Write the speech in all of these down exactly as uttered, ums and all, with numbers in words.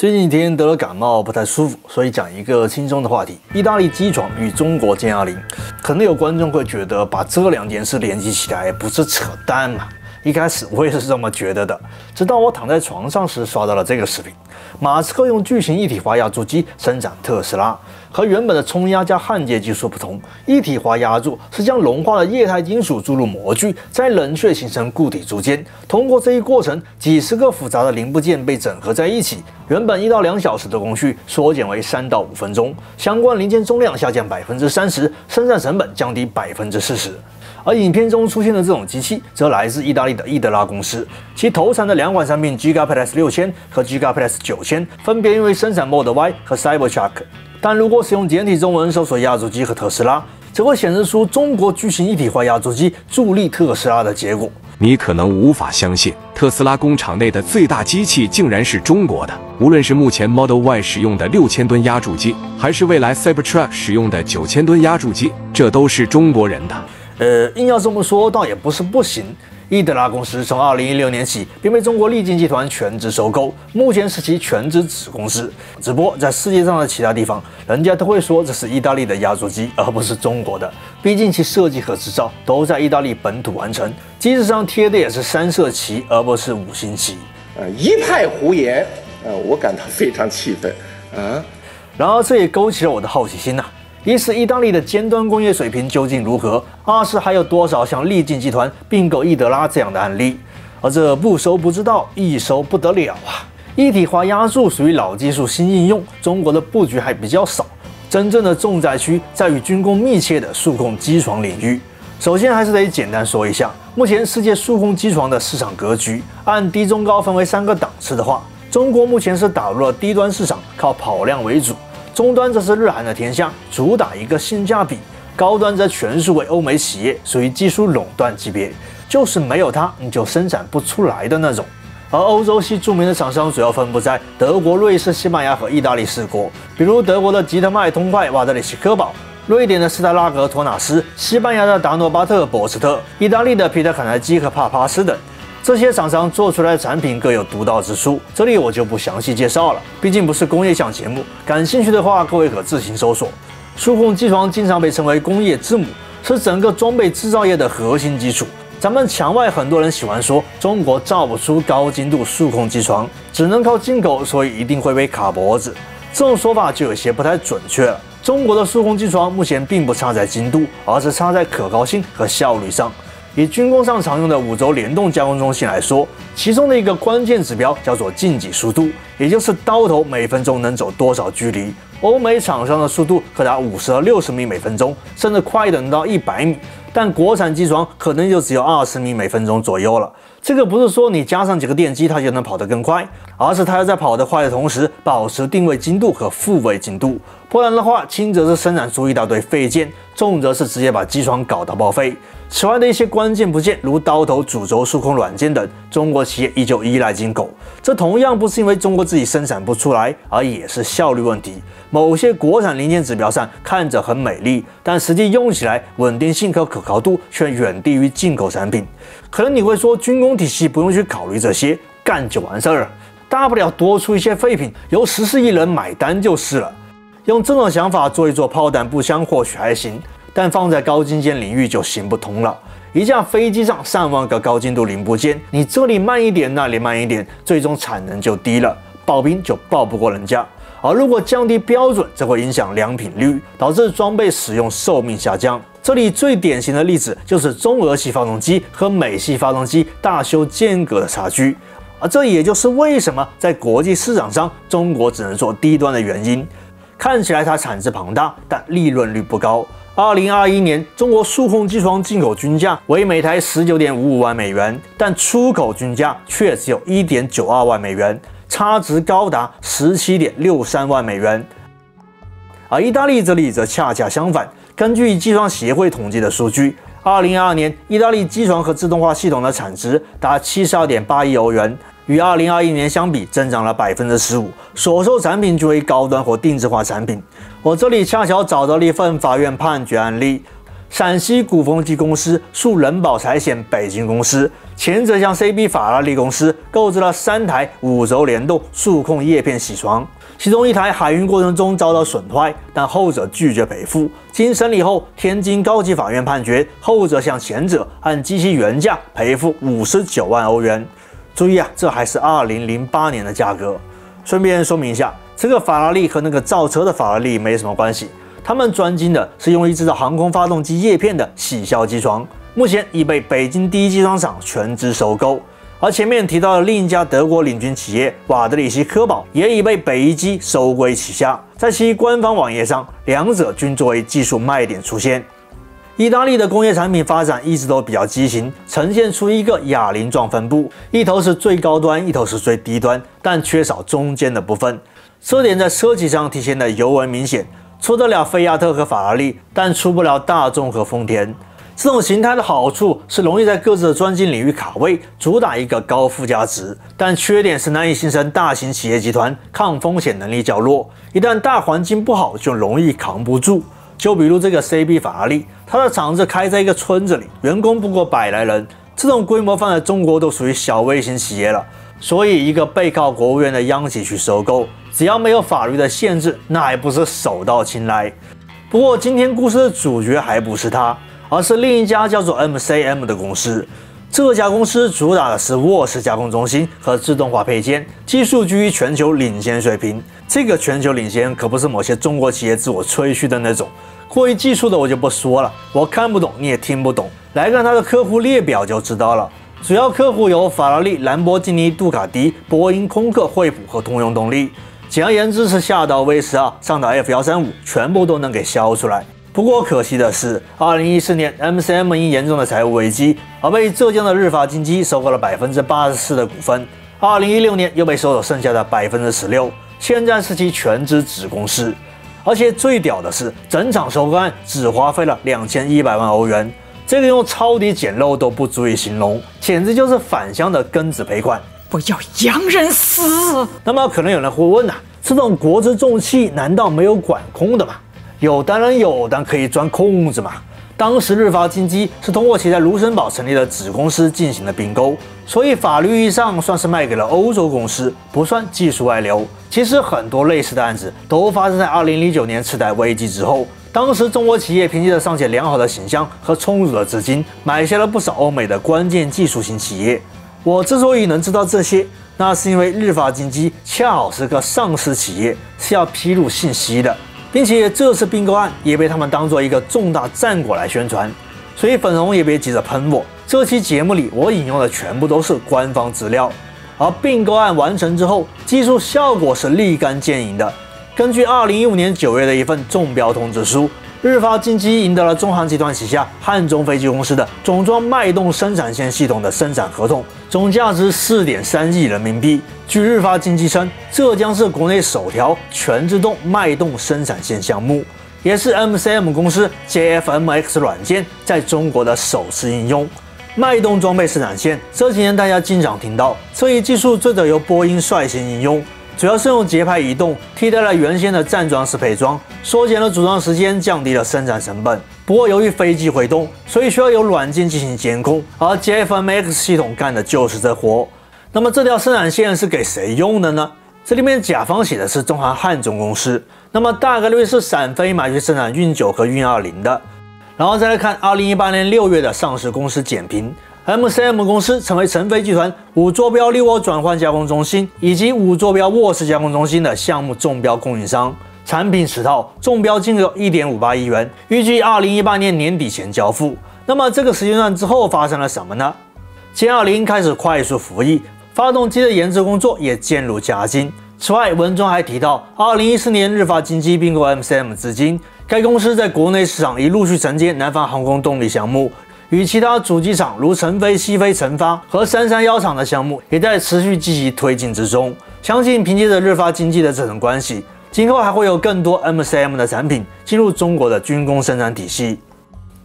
最近几天得了感冒，不太舒服，所以讲一个轻松的话题：意大利机床与中国歼二零。可能有观众会觉得把这两件事联系起来不是扯淡吗？一开始我也是这么觉得的，直到我躺在床上时刷到了这个视频：马斯克用巨型一体化压铸机生产特斯拉。 和原本的冲压加焊接技术不同，一体化压铸是将融化的液态金属注入模具，再冷却形成固体铸尖。通过这一过程，几十个复杂的零部件被整合在一起，原本一到两小时的工序缩减为三到五分钟，相关零件重量下降百分之三十，生产成本降低百分之四十。而影片中出现的这种机器，则来自意大利的伊德拉公司，其投产的两款产品 GigaPress 六千和 GigaPress 九千，分别因为生产 Model Y 和 Cybertruck。 但如果使用简体中文搜索压铸机和特斯拉，则会显示出中国巨型一体化压铸机助力特斯拉的结果。你可能无法相信，特斯拉工厂内的最大机器竟然是中国的。无论是目前 Model Y 使用的 六千吨压铸机，还是未来 Cybertruck 使用的 九千吨压铸机，这都是中国人的。呃，硬要这么说，倒也不是不行。 伊德拉公司从二零一六年起便被中国力晶集团全资收购，目前是其全资子公司。只不过在世界上的其他地方，人家都会说这是意大利的压铸机，而不是中国的。毕竟其设计和制造都在意大利本土完成，机子上贴的也是三色旗，而不是五星旗。呃，一派胡言，呃，我感到非常气愤啊！然而这也勾起了我的好奇心呐、啊。 一是意大利的尖端工业水平究竟如何？二是还有多少像力晶集团并购伊德拉这样的案例？而这不熟不知道，一熟不得了啊！一体化压铸属于老技术新应用，中国的布局还比较少，真正的重灾区在于军工密切的数控机床领域。首先还是得简单说一下，目前世界数控机床的市场格局，按低中高分为三个档次的话，中国目前是打入了低端市场，靠跑量为主。 终端则是日韩的天下，主打一个性价比；高端则全数为欧美企业，属于技术垄断级别，就是没有它你就生产不出来的那种。而欧洲系著名的厂商主要分布在德国、瑞士、西班牙和意大利四国，比如德国的吉特迈、通快、瓦德里奇科堡，瑞典的斯特拉格、托纳斯，西班牙的达诺巴特、博斯特，意大利的皮特坎台基和帕帕斯等。 这些厂商做出来的产品各有独到之处，这里我就不详细介绍了，毕竟不是工业项节目。感兴趣的话，各位可自行搜索。数控机床经常被称为工业之母，是整个装备制造业的核心基础。咱们墙外很多人喜欢说中国造不出高精度数控机床，只能靠进口，所以一定会被卡脖子。这种说法就有些不太准确了。中国的数控机床目前并不差在精度，而是差在可靠性和效率上。 以军工上常用的五轴联动加工中心来说，其中的一个关键指标叫做进给速度，也就是刀头每分钟能走多少距离。欧美厂商的速度可达五十到六十米每分钟，甚至快的能到一百米，但国产机床可能就只有二十米每分钟左右了。这个不是说你加上几个电机它就能跑得更快，而是它要在跑得快的同时保持定位精度和复位精度，不然的话，轻则是生产出一大堆废件，重则是直接把机床搞到报废。 此外的一些关键部件，如刀头、主轴、数控软件等，中国企业依旧依赖进口。这同样不是因为中国自己生产不出来，而也是效率问题。某些国产零件指标上看着很美丽，但实际用起来稳定性和可靠度却远低于进口产品。可能你会说，军工体系不用去考虑这些，干就完事儿了，大不了多出一些废品，由十四亿人买单就是了。用这种想法做一做炮弹步枪，或许还行。 但放在高精尖领域就行不通了。一架飞机上上万个高精度零部件，你这里慢一点，那里慢一点，最终产能就低了，爆兵就爆不过人家。而如果降低标准，则会影响良品率，导致装备使用寿命下降。这里最典型的例子就是中俄系发动机和美系发动机大修间隔的差距。而这也就是为什么在国际市场上中国只能做低端的原因。看起来它产值庞大，但利润率不高。 二零二一年，中国数控机床进口均价为每台 十九点五五万美元，但出口均价却只有 一点九二万美元，差值高达 十七点六三万美元。而意大利这里则恰恰相反，根据机床协会统计的数据， 二零二二年意大利机床和自动化系统的产值达 七十二点八亿欧元。 与二零二一年相比，增长了 百分之十五， 所售产品均为高端或定制化产品。我这里恰巧找到了一份法院判决案例，陕西鼓风机公司诉人保财险北京公司，前者向 C B 法拉利公司购置了三台五轴联动数控叶片铣床，其中一台海运过程中遭到损坏，但后者拒绝赔付。经审理后，天津高级法院判决后者向前者按机器原价赔付五十九万欧元。注意啊，这还是二零零八年的价格。顺便说明一下，这个法拉利和那个造车的法拉利没什么关系。 他们专精的是用于制造航空发动机叶片的铣削机床，目前已被北京第一机床厂全资收购。而前面提到的另一家德国领军企业瓦德里希科宝也已被北一机收归旗下，在其官方网页上，两者均作为技术卖点出现。意大利的工业产品发展一直都比较畸形，呈现出一个哑铃状分布，一头是最高端，一头是最低端，但缺少中间的部分。这点在车企上体现得尤为明显。 出得了菲亚特和法拉利，但出不了大众和丰田。这种形态的好处是容易在各自的专精领域卡位，主打一个高附加值，但缺点是难以形成大型企业集团，抗风险能力较弱。一旦大环境不好，就容易扛不住。就比如这个 C B 法拉利，它的厂子开在一个村子里，员工不过百来人，这种规模放在中国都属于小微型企业了。 所以，一个背靠国务院的央企去收购，只要没有法律的限制，那还不是手到擒来？不过，今天故事的主角还不是它，而是另一家叫做 M C M 的公司。这家公司主打的是沃氏加工中心和自动化配件，技术居于全球领先水平。这个全球领先可不是某些中国企业自我吹嘘的那种，过于技术的我就不说了，我看不懂你也听不懂，来看它的客户列表就知道了。 主要客户有法拉利、兰博基尼、杜卡迪、波音、空客、惠普和通用动力。简而言之是下到 V 十二，上到 F 一三五，全部都能给销出来。不过可惜的是， 二零一四年 M C M 因严重的财务危机而被浙江的日发金机收购了 百分之八十四 的股份， 二零一六年又被收走剩下的 百分之十六， 现在是其全资子公司。而且最屌的是，整场收购案只花费了 两千一百万欧元。 这个用超级简陋都不足以形容，简直就是返乡的庚子赔款。不要洋人死！那么可能有人会问啊，这种国之重器难道没有管控的吗？有当然有，但可以钻空子嘛。当时日发金机是通过其在卢森堡成立的子公司进行的并购，所以法律意义上算是卖给了欧洲公司，不算技术外流。其实很多类似的案子都发生在二零零九年次贷危机之后。 当时，中国企业凭借着尚且良好的形象和充足的资金，买下了不少欧美的关键技术型企业。我之所以能知道这些，那是因为日发金机恰好是个上市企业，是要披露信息的，并且这次并购案也被他们当做一个重大战果来宣传。所以粉红也别急着喷我，这期节目里我引用的全部都是官方资料。而并购案完成之后，技术效果是立竿见影的。 根据二零一五年九月的一份中标通知书，日发金机赢得了中航集团旗下汉中飞机公司的总装脉动生产线系统的生产合同，总价值 四点三亿人民币。据日发金机称，这将是国内首条全自动脉动生产线项目，也是 M C M 公司 J F M X 软件在中国的首次应用。 脉动装备生产线，这几年大家经常听到，这一技术最早由波音率先应用。 主要是用节拍移动替代了原先的站桩式配桩，缩减了组装时间，降低了生产成本。不过由于飞机会动，所以需要有软件进行监控，而 J F M X 系统干的就是这活。那么这条生产线是给谁用的呢？这里面甲方写的是中航汉中公司，那么大概率是陕飞买去生产运九和运二零的。然后再来看二零一八年六月的上市公司简评。 M C M 公司成为成飞集团五坐标六涡转换加工中心以及五坐标沃氏加工中心的项目中标供应商，产品十套，中标金额 一点五八亿元，预计二零一八年年底前交付。那么这个时间段之后发生了什么呢？歼二零开始快速服役，发动机的研制工作也渐入佳境。此外，文中还提到， 二零一四年日发金机并购 M C M 至今，该公司在国内市场已陆续承接南方航空动力项目。 与其他主机厂如成飞、西飞、成发和三三一厂的项目也在持续积极推进之中。相信凭借着日发金机的这层关系，今后还会有更多 M C M 的产品进入中国的军工生产体系。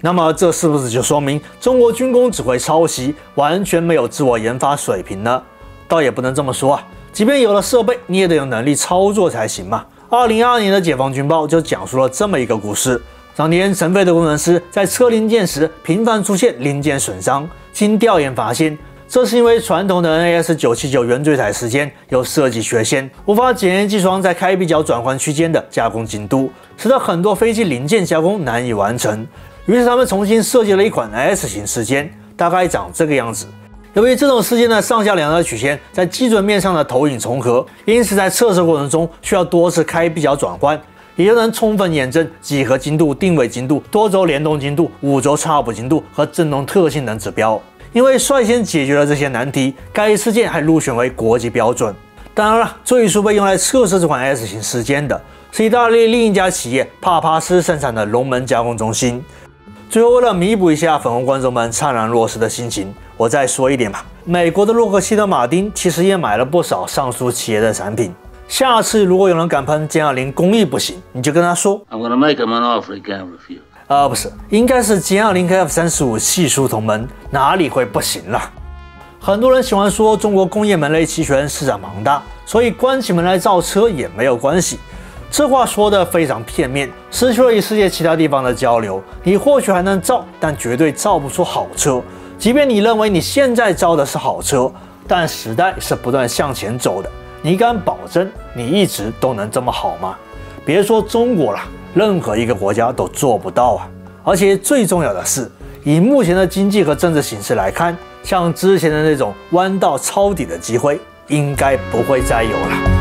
那么，这是不是就说明中国军工只会抄袭，完全没有自我研发水平呢？倒也不能这么说啊，即便有了设备，你也得有能力操作才行嘛。二零二二年的《解放军报》就讲述了这么一个故事。早年神飞的工程师在车零件时频繁出现零件损伤，经调研发现，这是因为传统的 N A S 九七九圆锥材时间有设计缺陷，无法检验机床在开闭角转换区间的加工精度，使得很多飞机零件加工难以完成。于是他们重新设计了一款 S 型时间，大概长这个样子。 由于这种时间的上下两条曲线在基准面上的投影重合，因此在测试过程中需要多次开闭角转换，也就能充分验证几何精度、定位精度、多轴联动精度、五轴差谱精度和振动特性等指标。因为率先解决了这些难题，该事件还入选为国际标准。当然了，最初被用来测试这款 S 型时间的是意大利另一家企业帕帕斯生产的龙门加工中心。 最后，为了弥补一下粉红观众们怅然若失的心情，我再说一点吧。美国的洛克希德马丁其实也买了不少上述企业的产品。下次如果有人敢喷歼二零工艺不行，你就跟他说。I'm gonna make him an offer he can't refuse. 啊，不是，应该是歼二零和 F 三十五系出同门，哪里会不行了？很多人喜欢说中国工业门类齐全，市场庞大，所以关起门来造车也没有关系。 这话说的非常片面，失去了与世界其他地方的交流，你或许还能造，但绝对造不出好车。即便你认为你现在造的是好车，但时代是不断向前走的，你敢保证你一直都能这么好吗？别说中国了，任何一个国家都做不到啊！而且最重要的是，以目前的经济和政治形势来看，像之前的那种弯道抄底的机会，应该不会再有了。